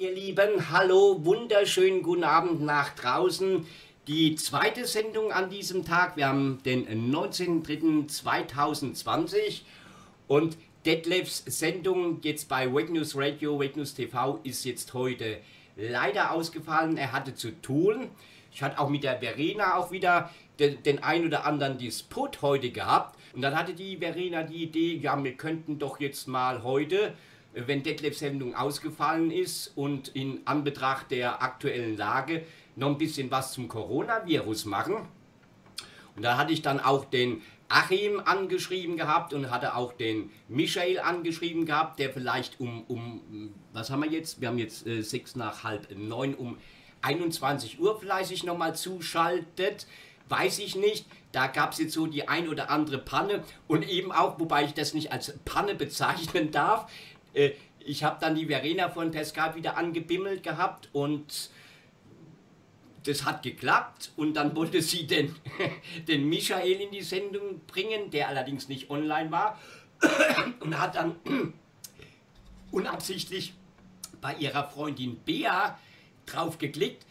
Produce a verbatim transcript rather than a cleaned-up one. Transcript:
ihr Lieben, hallo, wunderschönen guten Abend nach draußen. Die zweite Sendung an diesem Tag, wir haben den neunzehnten dritten zweitausendzwanzig und Detlefs Sendung jetzt bei Wakenews Radio, Wakenews T V ist jetzt heute leider ausgefallen, er hatte zu tun. Ich hatte auch mit der Verena auch wieder den, den ein oder anderen Disput heute gehabt und dann hatte die Verena die Idee, ja, wir könnten doch jetzt mal heute, wenn Detlefs Sendung ausgefallen ist und in Anbetracht der aktuellen Lage, noch ein bisschen was zum Coronavirus machen. Und da hatte ich dann auch den Achim angeschrieben gehabt und hatte auch den Michael angeschrieben gehabt, der vielleicht um, um was haben wir jetzt? Wir haben jetzt äh, sechs nach halb neun, um einundzwanzig Uhr vielleicht sich nochmal zuschaltet. Weiß ich nicht, da gab es jetzt so die ein oder andere Panne und eben auch, wobei ich das nicht als Panne bezeichnen darf, äh, ich habe dann die Verena von Pascal wieder angebimmelt gehabt und das hat geklappt und dann wollte sie den, den Michael in die Sendung bringen, der allerdings nicht online war und hat dann unabsichtlich bei ihrer Freundin Bea drauf geklickt